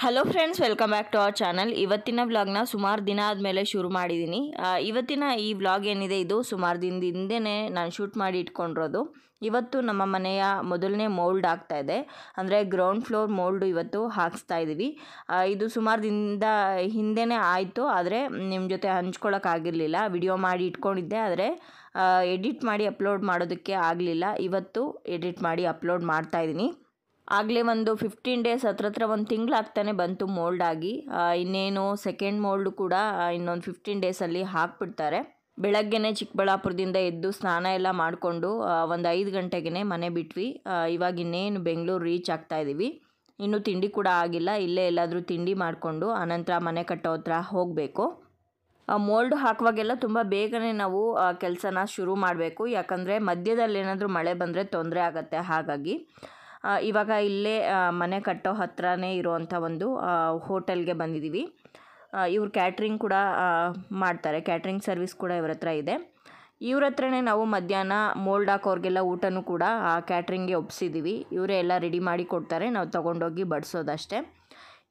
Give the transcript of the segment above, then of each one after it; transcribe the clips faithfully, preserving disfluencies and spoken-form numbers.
Hello friends, welcome back to our channel. ಇವತ್ತಿನ ವ್ಲಾಗ್ನ ಸುಮಾರು ದಿನ ಆದಮೇಲೆ ಶುರು ಮಾಡಿದ್ದೀನಿ. ಇವತ್ತಿನ ಈ ವ್ಲಾಗ್ ಏನಿದೆ ಇದು ಸುಮಾರು ದಿನದ ಹಿಂದೆನೇ ನಾನು ಶೂಟ್ ಮಾಡಿ ಇಟ್ಕೊಂಡಿರೋದು. ಇವತ್ತು ನಮ್ಮ ಮನೆಯ ಮೊದಲನೇ ಮೋಲ್ಡ್ ಆಗ್ತಾ ಇದೆ, ಅಂದರೆ ಗ್ರೌಂಡ್ ಫ್ಲೋರ್ ಮೋಲ್ಡು ಇವತ್ತು ಹಾಕ್ಸ್ತಾ ಇದ್ದೀವಿ. ಇದು ಸುಮಾರು ದಿನದ ಹಿಂದೆನೇ ಆಯಿತು, ಆದರೆ ನಿಮ್ಮ ಜೊತೆ ಹಂಚ್ಕೊಳ್ಳೋಕ್ಕಾಗಿರಲಿಲ್ಲ. ವಿಡಿಯೋ ಮಾಡಿ ಇಟ್ಕೊಂಡಿದ್ದೆ, ಆದರೆ ಎಡಿಟ್ ಮಾಡಿ ಅಪ್ಲೋಡ್ ಮಾಡೋದಕ್ಕೆ ಆಗಲಿಲ್ಲ. ಇವತ್ತು ಎಡಿಟ್ ಮಾಡಿ ಅಪ್ಲೋಡ್ ಮಾಡ್ತಾಯಿದ್ದೀನಿ. ಆಗಲೇ ಒಂದು ಫಿಫ್ಟೀನ್ ಡೇಸ್ ಹತ್ರ ಹತ್ರ ಒಂದು ತಿಂಗಳಾಗ್ತಾನೆ ಬಂತು ಮೋಲ್ಡ್ ಆಗಿ. ಇನ್ನೇನು ಸೆಕೆಂಡ್ ಮೋಲ್ಡು ಕೂಡ ಇನ್ನೊಂದು ಫಿಫ್ಟೀನ್ ಡೇಸಲ್ಲಿ ಹಾಕ್ಬಿಡ್ತಾರೆ. ಬೆಳಗ್ಗೆನೇ ಚಿಕ್ಕಬಳ್ಳಾಪುರದಿಂದ ಎದ್ದು ಸ್ನಾನ ಎಲ್ಲ ಮಾಡಿಕೊಂಡು ಒಂದು ಐದು ಗಂಟೆಗೆ ಮನೆ ಬಿಟ್ವಿ. ಇವಾಗ ಇನ್ನೇನು ಬೆಂಗಳೂರು ರೀಚ್ ಆಗ್ತಾಯಿದ್ದೀವಿ. ಇನ್ನೂ ತಿಂಡಿ ಕೂಡ ಆಗಿಲ್ಲ, ಇಲ್ಲೇ ಎಲ್ಲಾದರೂ ತಿಂಡಿ ಮಾಡಿಕೊಂಡು ಅನಂತರ ಮನೆ ಕಟ್ಟೋ ಹತ್ರ ಹೋಗಬೇಕು. ಮೋಲ್ಡ್ ಹಾಕುವಾಗೆಲ್ಲ ತುಂಬ ಬೇಗನೆ ನಾವು ಕೆಲಸನ ಶುರು ಮಾಡಬೇಕು, ಯಾಕಂದರೆ ಮಧ್ಯದಲ್ಲಿ ಏನಾದರೂ ಮಳೆ ಬಂದರೆ ತೊಂದರೆ ಆಗುತ್ತೆ. ಹಾಗಾಗಿ ಇವಾಗ ಇಲ್ಲೇ ಮನೆ ಕಟ್ಟೋ ಹತ್ರನೇ ಇರುವಂಥ ಒಂದು ಹೋಟೆಲ್ಗೆ ಬಂದಿದ್ದೀವಿ. ಇವ್ರು ಕ್ಯಾಟ್ರಿಂಗ್ ಕೂಡ ಮಾಡ್ತಾರೆ, ಕ್ಯಾಟ್ರಿಂಗ್ ಸರ್ವಿಸ್ ಕೂಡ ಇವ್ರ ಹತ್ರ ಇದೆ. ಇವ್ರ ಹತ್ರನೇ ನಾವು ಮಧ್ಯಾಹ್ನ ಮೋಲ್ಡ್ ಹಾಕೋರಿಗೆಲ್ಲ ಊಟನೂ ಕೂಡ ಕ್ಯಾಟ್ರಿಂಗ್ಗೆ ಒಪ್ಸಿದ್ದೀವಿ. ಇವರೇ ಎಲ್ಲ ರೆಡಿ ಮಾಡಿ ಕೊಡ್ತಾರೆ, ನಾವು ತೊಗೊಂಡೋಗಿ ಬಡಿಸೋದಷ್ಟೇ.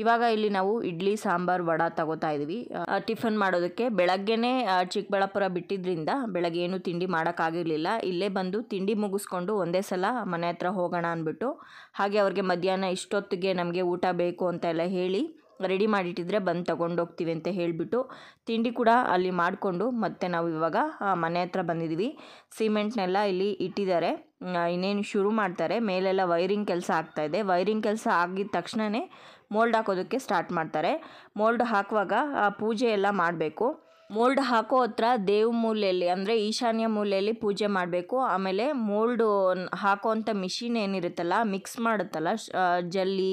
ಇವಾಗ ಇಲ್ಲಿ ನಾವು ಇಡ್ಲಿ ಸಾಂಬಾರು ವಡ ತಗೋತಾ ಇದ್ದೀವಿ ಟಿಫನ್ ಮಾಡೋದಕ್ಕೆ. ಬೆಳಗ್ಗೆನೇ ಚಿಕ್ಕಬಳ್ಳಾಪುರ ಬಿಟ್ಟಿದ್ದರಿಂದ ಬೆಳಗ್ಗೆ ಏನು ತಿಂಡಿ ಮಾಡೋಕ್ಕಾಗಿರಲಿಲ್ಲ. ಇಲ್ಲೇ ಬಂದು ತಿಂಡಿ ಮುಗಿಸ್ಕೊಂಡು ಒಂದೇ ಸಲ ಮನೆ ಹತ್ರ ಹೋಗೋಣ ಅಂದ್ಬಿಟ್ಟು, ಹಾಗೆ ಅವ್ರಿಗೆ ಮಧ್ಯಾಹ್ನ ಇಷ್ಟೊತ್ತಿಗೆ ನಮಗೆ ಊಟ ಬೇಕು ಅಂತೆಲ್ಲ ಹೇಳಿ ರೆಡಿ ಮಾಡಿಟ್ಟಿದ್ರೆ ಬಂದು ತೊಗೊಂಡೋಗ್ತೀವಿ ಅಂತ ಹೇಳಿಬಿಟ್ಟು ತಿಂಡಿ ಕೂಡ ಅಲ್ಲಿ ಮಾಡಿಕೊಂಡು ಮತ್ತೆ ನಾವು ಇವಾಗ ಮನೆ ಹತ್ರ ಬಂದಿದ್ದೀವಿ. ಸಿಮೆಂಟ್ನೆಲ್ಲ ಇಲ್ಲಿ ಇಟ್ಟಿದ್ದಾರೆ, ಇನ್ನೇನು ಶುರು ಮಾಡ್ತಾರೆ. ಮೇಲೆಲ್ಲ ವೈರಿಂಗ್ ಕೆಲಸ ಆಗ್ತಾಯಿದೆ. ವೈರಿಂಗ್ ಕೆಲಸ ಆಗಿದ ತಕ್ಷಣವೇ ಮೋಲ್ಡ್ ಹಾಕೋದಕ್ಕೆ ಸ್ಟಾರ್ಟ್ ಮಾಡ್ತಾರೆ. ಮೋಲ್ಡ್ ಹಾಕುವಾಗ ಪೂಜೆ ಎಲ್ಲ ಮಾಡಬೇಕು. ಮೋಲ್ಡ್ ಹಾಕೋ ಹತ್ರ ದೇವ್ ಮೂಲೆಯಲ್ಲಿ, ಅಂದರೆ ಈಶಾನ್ಯ ಮೂಲೆಯಲ್ಲಿ ಪೂಜೆ ಮಾಡಬೇಕು. ಆಮೇಲೆ ಮೋಲ್ಡು ಹಾಕೋವಂಥ ಮಿಷಿನ್ ಏನಿರುತ್ತಲ್ಲ, ಮಿಕ್ಸ್ ಮಾಡುತ್ತಲ್ಲ ಜಲ್ಲಿ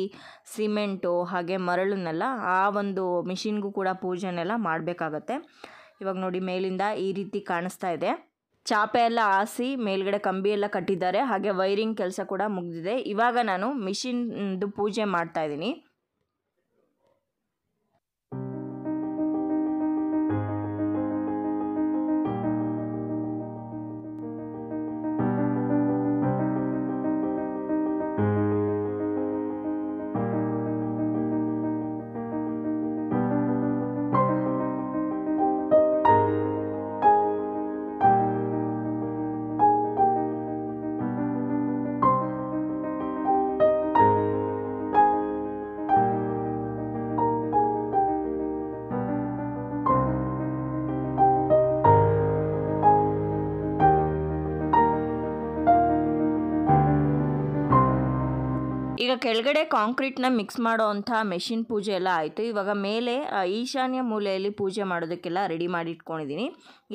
ಸಿಮೆಂಟು ಹಾಗೆ ಮರಳನ್ನೆಲ್ಲ, ಆ ಒಂದು ಮಿಷಿನ್ಗೂ ಕೂಡ ಪೂಜೆನೆಲ್ಲ ಮಾಡಬೇಕಾಗತ್ತೆ. ಇವಾಗ ನೋಡಿ ಮೇಲಿಂದ ಈ ರೀತಿ ಕಾಣಿಸ್ತಾ ಇದೆ. ಚಾಪೆ ಎಲ್ಲ ಹಾಸಿ ಮೇಲ್ಗಡೆ ಕಂಬಿ ಎಲ್ಲ ಕಟ್ಟಿದ್ದಾರೆ, ಹಾಗೆ ವೈರಿಂಗ್ ಕೆಲಸ ಕೂಡ ಮುಗಿದಿದೆ. ಇವಾಗ ನಾನು ಮಿಷಿನ್ದು ಪೂಜೆ ಮಾಡ್ತಾಯಿದ್ದೀನಿ. ಈಗ ಕೆಳಗಡೆ ಕಾಂಕ್ರೀಟ್ನ ಮಿಕ್ಸ್ ಮಾಡೋ ಅಂಥ ಮೆಷಿನ್ ಪೂಜೆ ಎಲ್ಲ ಆಯಿತು. ಇವಾಗ ಮೇಲೆ ಈಶಾನ್ಯ ಮೂಲೆಯಲ್ಲಿ ಪೂಜೆ ಮಾಡೋದಕ್ಕೆಲ್ಲ ರೆಡಿ ಮಾಡಿ ಇಟ್ಕೊಂಡಿದ್ದೀನಿ.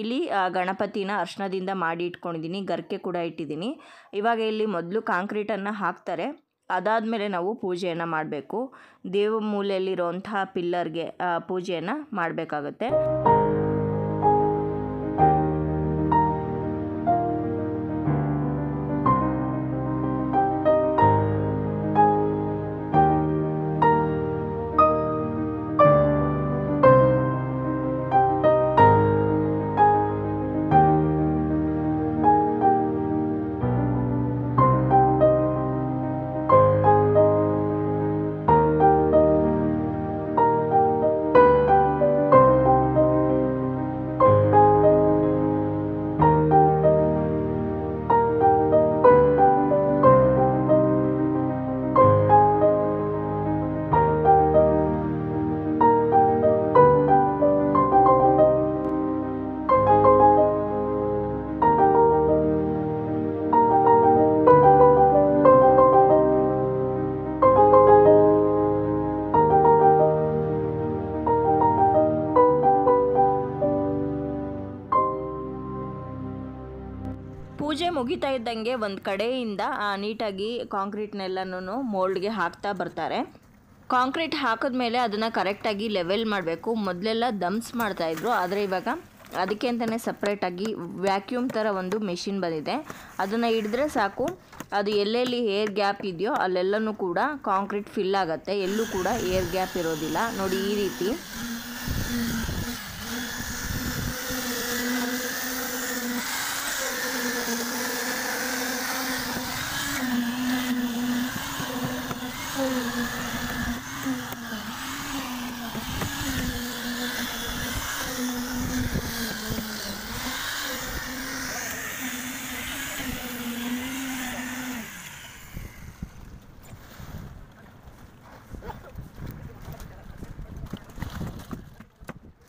ಇಲ್ಲಿ ಗಣಪತಿನ ಅರ್ಶನದಿಂದ ಮಾಡಿ ಇಟ್ಕೊಂಡಿದ್ದೀನಿ, ಗರ್ಕೆ ಕೂಡ ಇಟ್ಟಿದ್ದೀನಿ. ಇವಾಗ ಇಲ್ಲಿ ಮೊದಲು ಕಾಂಕ್ರೀಟನ್ನು ಹಾಕ್ತಾರೆ, ಅದಾದಮೇಲೆ ನಾವು ಪೂಜೆಯನ್ನು ಮಾಡಬೇಕು. ದೇವ ಮೂಲೆಯಲ್ಲಿರೋಂಥ ಪಿಲ್ಲರ್ಗೆ ಪೂಜೆಯನ್ನು ಮಾಡಬೇಕಾಗತ್ತೆ. ಪೂಜೆ ಮುಗಿತಾ ಇದ್ದಂಗೆ ಒಂದು ಕಡೆಯಿಂದ ನೀಟಾಗಿ ಕಾಂಕ್ರೀಟ್ನೆಲ್ಲನೂ ಮೋಲ್ಡ್ಗೆ ಹಾಕ್ತಾ ಬರ್ತಾರೆ. ಕಾಂಕ್ರೀಟ್ ಹಾಕಿದ್ಮೇಲೆ ಅದನ್ನು ಕರೆಕ್ಟಾಗಿ ಲೆವೆಲ್ ಮಾಡಬೇಕು. ಮೊದಲೆಲ್ಲ ದಂಪ್ಸ್ ಮಾಡ್ತಾಯಿದ್ರು, ಆದರೆ ಇವಾಗ ಅದಕ್ಕೆ ಅಂತಲೇ ಸಪ್ರೇಟಾಗಿ ವ್ಯಾಕ್ಯೂಮ್ ಥರ ಒಂದು ಮೆಷಿನ್ ಬಂದಿದೆ. ಅದನ್ನು ಹಿಡಿದ್ರೆ ಸಾಕು, ಅದು ಎಲ್ಲೆಲ್ಲಿ ಏರ್ ಗ್ಯಾಪ್ ಇದೆಯೋ ಅಲ್ಲೆಲ್ಲನೂ ಕೂಡ ಕಾಂಕ್ರೀಟ್ ಫಿಲ್ ಆಗುತ್ತೆ. ಎಲ್ಲೂ ಕೂಡ ಏರ್ ಗ್ಯಾಪ್ ಇರೋದಿಲ್ಲ. ನೋಡಿ ಈ ರೀತಿ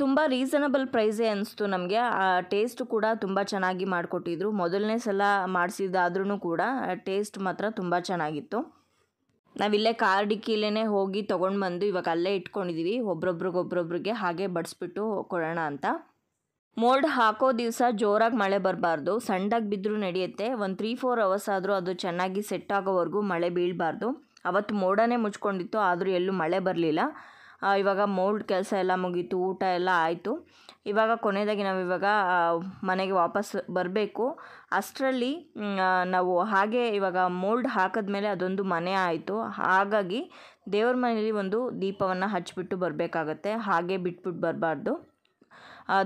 ತುಂಬ ರೀಸನಬಲ್ ಪ್ರೈಸೇ ಅನ್ನಿಸ್ತು ನಮಗೆ. ಟೇಸ್ಟ್ ಕೂಡ ತುಂಬ ಚೆನ್ನಾಗಿ ಮಾಡಿಕೊಟ್ಟಿದ್ರು. ಮೊದಲನೇ ಸಲ ಮಾಡಿಸಿದ್ದಾದ್ರೂ ಕೂಡ ಟೇಸ್ಟ್ ಮಾತ್ರ ತುಂಬ ಚೆನ್ನಾಗಿತ್ತು. ನಾವಿಲ್ಲೇ ಕಾರ್ಡಿಕ್ಕೀಲೇ ಹೋಗಿ ತೊಗೊಂಡು ಬಂದು ಇವಾಗ ಅಲ್ಲೇ ಇಟ್ಕೊಂಡಿದ್ದೀವಿ, ಒಬ್ರೊಬ್ರಿಗೊಬ್ರೊಬ್ರಿಗೆ ಹಾಗೆ ಬಡಿಸ್ಬಿಟ್ಟು ಕೊಡೋಣ ಅಂತ. ಮೋಲ್ಡ್ ಹಾಕೋ ದಿವಸ ಜೋರಾಗಿ ಮಳೆ ಬರಬಾರ್ದು, ಸಣ್ಣದಾಗಿ ಬಿದ್ದರೂ ನಡೆಯುತ್ತೆ. ಒಂದು ತ್ರೀ ಫೋರ್ ಅವರ್ಸ್ ಆದರೂ ಅದು ಚೆನ್ನಾಗಿ ಸೆಟ್ ಆಗೋವರೆಗೂ ಮಳೆ ಬೀಳಬಾರ್ದು. ಅವತ್ತು ಮೋಡನೇ ಮುಚ್ಕೊಂಡಿತ್ತು, ಆದರೂ ಎಲ್ಲೂ ಮಳೆ ಬರಲಿಲ್ಲ. ಇವಾಗ ಮೋಲ್ಡ್ ಕೆಲಸ ಎಲ್ಲ ಮುಗೀತು, ಊಟ ಎಲ್ಲ ಆಯಿತು. ಇವಾಗ ಕೊನೆಯದಾಗಿ ನಾವು ಇವಾಗ ಮನೆಗೆ ವಾಪಸ್ ಬರಬೇಕು. ಅಷ್ಟರಲ್ಲಿ ನಾವು ಹಾಗೆ ಇವಾಗ ಮೋಲ್ಡ್ ಹಾಕಿದ್ಮೇಲೆ ಅದೊಂದು ಮನೆ ಆಯಿತು. ಹಾಗಾಗಿ ದೇವ್ರ ಮನೆಯಲ್ಲಿ ಒಂದು ದೀಪವನ್ನು ಹಚ್ಚಿಬಿಟ್ಟು ಬರಬೇಕಾಗತ್ತೆ, ಹಾಗೆ ಬಿಟ್ಬಿಟ್ಟು ಬರಬಾರ್ದು.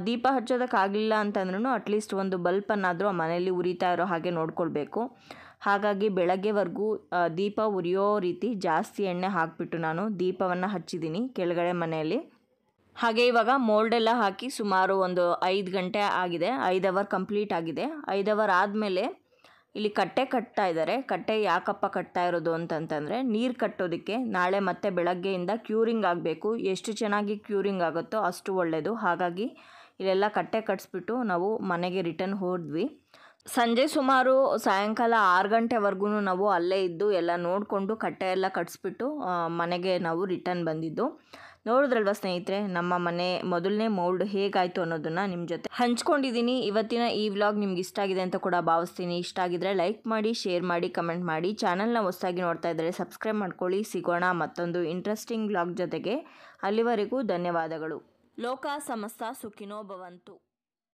ದೀಪ ಹಚ್ಚೋದಕ್ಕಾಗಲಿಲ್ಲ ಅಂತಂದ್ರೂ ಅಟ್ಲೀಸ್ಟ್ ಒಂದು ಬಲ್ಪನ್ನಾದರೂ ಆ ಮನೆಯಲ್ಲಿ ಉರಿತಾ ಇರೋ ಹಾಗೆ ನೋಡ್ಕೊಳ್ಬೇಕು. ಹಾಗಾಗಿ ಬೆಳಗ್ಗೆವರೆಗೂ ದೀಪ ಉರಿಯೋ ರೀತಿ ಜಾಸ್ತಿ ಎಣ್ಣೆ ಹಾಕಿಬಿಟ್ಟು ನಾನು ದೀಪವನ್ನು ಹಚ್ಚಿದ್ದೀನಿ ಕೆಳಗಡೆ ಮನೆಯಲ್ಲಿ. ಹಾಗೆ ಇವಾಗ ಮೋಲ್ಡೆಲ್ಲ ಹಾಕಿ ಸುಮಾರು ಒಂದು ಐದು ಗಂಟೆ ಆಗಿದೆ, ಐದು ಅವರ್ ಕಂಪ್ಲೀಟ್ ಆಗಿದೆ. ಐದು ಅವರ್ ಆದಮೇಲೆ ಇಲ್ಲಿ ಕಟ್ಟೆ ಕಟ್ತಾ ಇದ್ದಾರೆ. ಕಟ್ಟೆ ಯಾಕಪ್ಪ ಕಟ್ತಾ ಇರೋದು ಅಂತಂತಂದರೆ ನೀರು ಕಟ್ಟೋದಕ್ಕೆ ನಾಳೆ ಮತ್ತೆ ಬೆಳಗ್ಗೆಯಿಂದ ಕ್ಯೂರಿಂಗ್ ಆಗಬೇಕು. ಎಷ್ಟು ಚೆನ್ನಾಗಿ ಕ್ಯೂರಿಂಗ್ ಆಗುತ್ತೋ ಅಷ್ಟು ಒಳ್ಳೆಯದು. ಹಾಗಾಗಿ ಇಲ್ಲೆಲ್ಲ ಕಟ್ಟೆ ಕಟ್ಸ್ಬಿಟ್ಟು ನಾವು ಮನೆಗೆ ರಿಟರ್ನ್ ಹೋದ್ವಿ. ಸಂಜೆ ಸುಮಾರು ಸಾಯಂಕಾಲ ಆರು ಗಂಟೆವರೆಗೂ ನಾವು ಅಲ್ಲೇ ಇದ್ದು ಎಲ್ಲ ನೋಡಿಕೊಂಡು ಕಟ್ಟೆ ಎಲ್ಲ ಕಟ್ಸ್ಬಿಟ್ಟು ಮನೆಗೆ ನಾವು ರಿಟರ್ನ್ ಬಂದಿದ್ದು. ನೋಡಿದ್ರಲ್ವ ಸ್ನೇಹಿತರೆ, ನಮ್ಮ ಮನೆ ಮೊದಲನೇ ಮೌಲ್ಡ್ ಹೇಗಾಯಿತು ಅನ್ನೋದನ್ನು ನಿಮ್ಮ ಜೊತೆ ಹಂಚ್ಕೊಂಡಿದ್ದೀನಿ. ಇವತ್ತಿನ ಈ ವ್ಲಾಗ್ ನಿಮ್ಗೆ ಇಷ್ಟ ಆಗಿದೆ ಅಂತ ಕೂಡ ಭಾವಿಸ್ತೀನಿ. ಇಷ್ಟ ಆಗಿದ್ರೆ ಲೈಕ್ ಮಾಡಿ, ಶೇರ್ ಮಾಡಿ, ಕಮೆಂಟ್ ಮಾಡಿ. ಚಾನಲ್ನ ಹೊಸದಾಗಿ ನೋಡ್ತಾ ಇದ್ದರೆ ಸಬ್ಸ್ಕ್ರೈಬ್ ಮಾಡ್ಕೊಳ್ಳಿ. ಸಿಗೋಣ ಮತ್ತೊಂದು ಇಂಟ್ರೆಸ್ಟಿಂಗ್ ವ್ಲಾಗ್ ಜೊತೆಗೆ. ಅಲ್ಲಿವರೆಗೂ ಧನ್ಯವಾದಗಳು. ಲೋಕ ಸಮಸ್ತ ಸುಖಿನೋ ಭವಂತು.